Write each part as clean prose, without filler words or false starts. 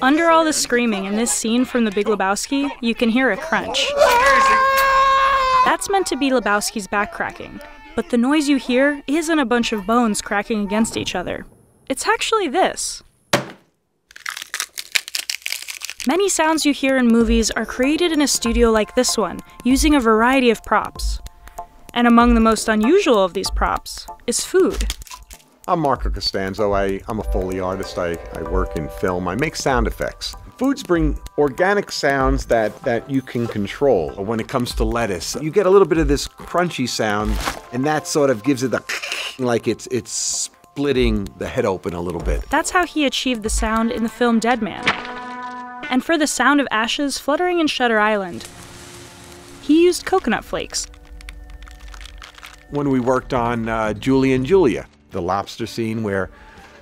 Under all the screaming in this scene from The Big Lebowski, you can hear a crunch. That's meant to be Lebowski's back cracking, but the noise you hear isn't a bunch of bones cracking against each other. It's actually this. Many sounds you hear in movies are created in a studio like this one, using a variety of props. And among the most unusual of these props is food. I'm Marco Costanzo. I'm a Foley artist. I work in film. I make sound effects. Foods bring organic sounds that you can control. When it comes to lettuce, you get a little bit of this crunchy sound, and that sort of gives it the like it's splitting the head open a little bit. That's how he achieved the sound in the film Dead Man. And for the sound of ashes fluttering in Shutter Island, he used coconut flakes. When we worked on Julie and Julia, the lobster scene where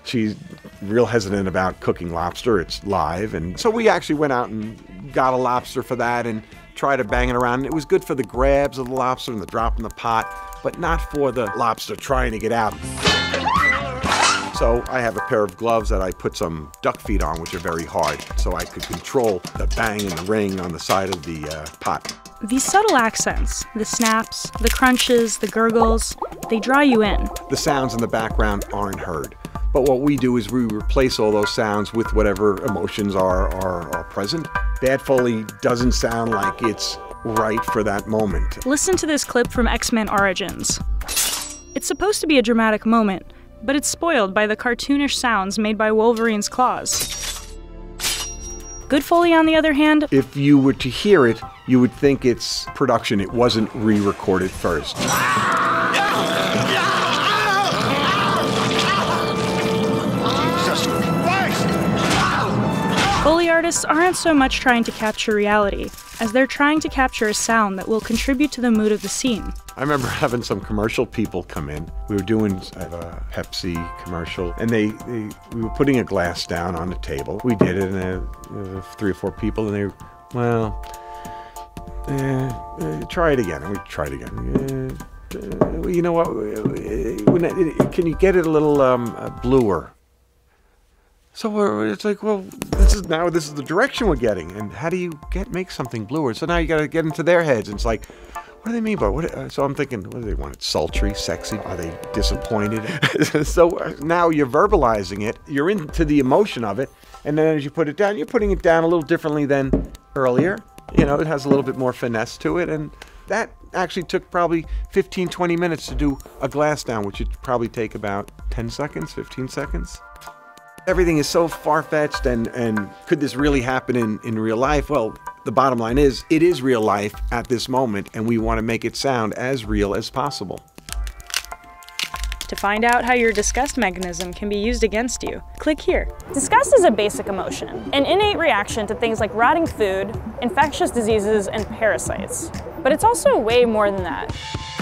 she's real hesitant about cooking lobster. It's live. And so we actually went out and got a lobster for that and tried to bang it around. And it was good for the grabs of the lobster and the drop in the pot, but not for the lobster trying to get out. So I have a pair of gloves that I put some duck feet on, which are very hard, so I could control the bang and the ring on the side of the pot. These subtle accents, the snaps, the crunches, the gurgles, they draw you in. The sounds in the background aren't heard, but what we do is we replace all those sounds with whatever emotions are present. Bad Foley doesn't sound like it's right for that moment. Listen to this clip from X-Men Origins. It's supposed to be a dramatic moment, but it's spoiled by the cartoonish sounds made by Wolverine's claws. Good Foley, on the other hand, if you were to hear it, you would think it's production. It wasn't re-recorded first. Foley artists aren't so much trying to capture reality, as they're trying to capture a sound that will contribute to the mood of the scene. I remember having some commercial people come in. We were doing a Pepsi commercial, and we were putting a glass down on the table. We did it, and there were 3 or 4 people, and they were, well, try it again. And we tried again. You know what? Can you get it a little bluer? So it's like, well, this is the direction we're getting, and how do you make something bluer? So now you got to get into their heads, and it's like, what do they mean by what? So I'm thinking, what do they want? It sultry, sexy? Are they disappointed? So now you're verbalizing it, you're into the emotion of it, and then as you put it down, you're putting it down a little differently than earlier. You know, it has a little bit more finesse to it, and that actually took probably 15, 20 minutes to do a glass down, which would probably take about 10 seconds, 15 seconds. Everything is so far-fetched, and could this really happen in real life? Well, the bottom line is, it is real life at this moment, and we want to make it sound as real as possible. To find out how your disgust mechanism can be used against you, click here. Disgust is a basic emotion, an innate reaction to things like rotting food, infectious diseases, and parasites. But it's also way more than that.